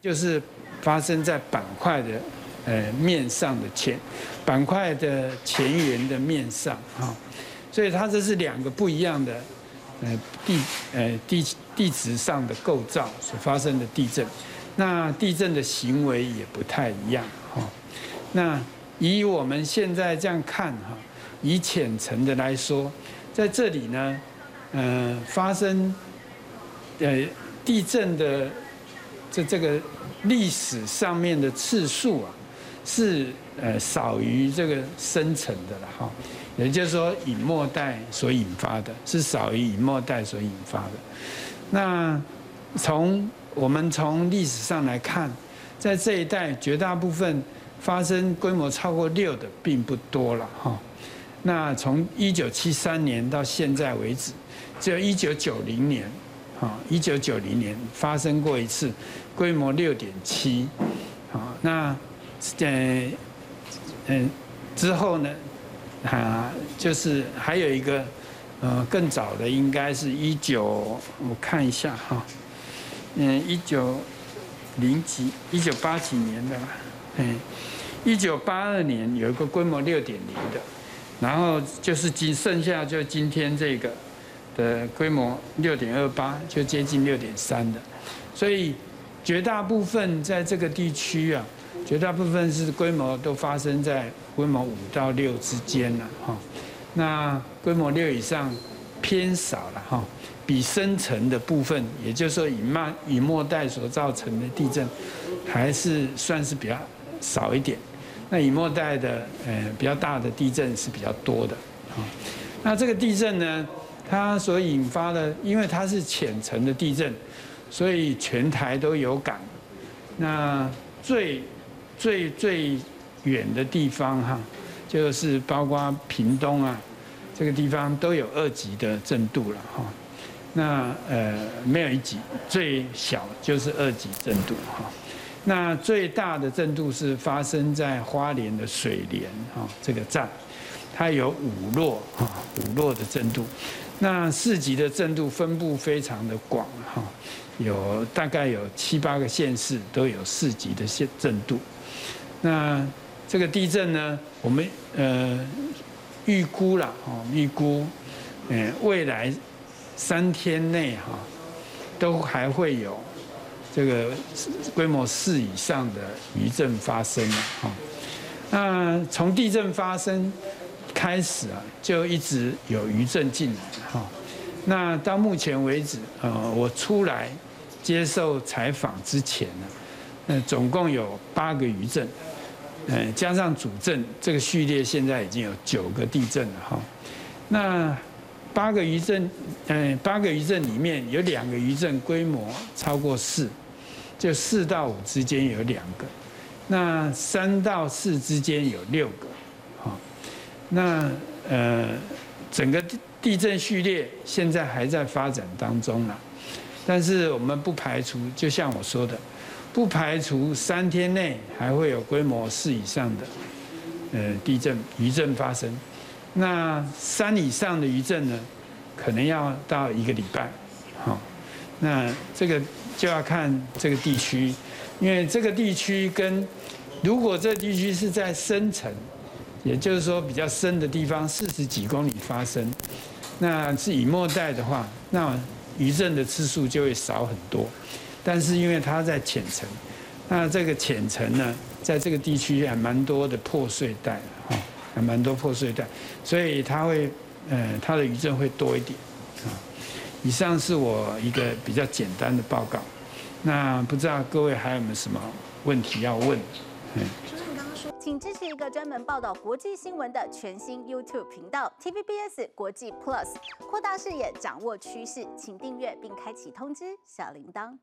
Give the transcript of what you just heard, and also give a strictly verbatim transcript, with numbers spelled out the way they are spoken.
就是发生在板块的呃面上的前板块的前缘的面上啊，所以它这是两个不一样的呃地呃地地质上的构造所发生的地震，那地震的行为也不太一样哈。那以我们现在这样看哈，以浅层的来说，在这里呢，呃，发生呃地震的这这个历史上面的次数啊，是呃少于这个深层的了哈。也就是说，以末代所引发的是少于以末代所引发的。那从我们从历史上来看，在这一代绝大部分发生规模超过六的并不多了哈。那从一九七三年到现在为止，只有一九九零年，啊，一九九零年发生过一次规模六点七，啊，那嗯嗯之后呢，啊，就是还有一个呃更早的应该是一九，我看一下哈，嗯一九零几一九八几年的吧，嗯，一九八二年有一个规模六点零的。然后就是今剩下就今天这个的规模六点二八，就接近六点三的，所以绝大部分在这个地区啊，绝大部分是规模都发生在规模五到六之间了哈。那规模六以上偏少了哈，比深层的部分，也就是说以慢以末代所造成的地震，还是算是比较少一点。那以末代的呃比较大的地震是比较多的啊，那这个地震呢，它所引发的，因为它是浅层的地震，所以全台都有感。那最最最远的地方哈，就是包括屏东啊，这个地方都有二级的震度了哈。那呃没有一级，最小就是二级震度哈。那最大的震度是发生在花莲的水莲哈这个站，它有五落哈五落的震度，那四级的震度分布非常的广哈，有大概有七八个县市都有四级的县震度。那这个地震呢，我们呃预估啦哦预估，嗯未来三天内哈都还会有。这个规模四以上的余震发生啊，那从地震发生开始啊，就一直有余震进来哈。那到目前为止，呃，我出来接受采访之前呢，呃，总共有八个余震，嗯，加上主震，这个序列现在已经有九个地震了哈。那八个余震，嗯，八个余震里面有两个余震规模超过四，就四到五之间有两个，那三到四之间有六个，好，那呃，整个地震序列现在还在发展当中啦，但是我们不排除，就像我说的，不排除三天内还会有规模四以上的呃地震余震发生。那三以上的余震呢，可能要到一个礼拜，好，那这个就要看这个地区，因为这个地区跟如果这地区是在深层，也就是说比较深的地方，四十几公里发生，那是以末代的话，那余震的次数就会少很多。但是因为它在浅层，那这个浅层呢，在这个地区还蛮多的破碎带，哈。还蛮多破碎带，所以它会，呃，它的余震会多一点，啊。以上是我一个比较简单的报告，那不知道各位还有没有什么问题要问？嗯，主持人刚刚说，请支持一个专门报道国际新闻的全新 YouTube 频道 T V B S 国际 Plus， 扩大视野，掌握趋势，请订阅并开启通知小铃铛。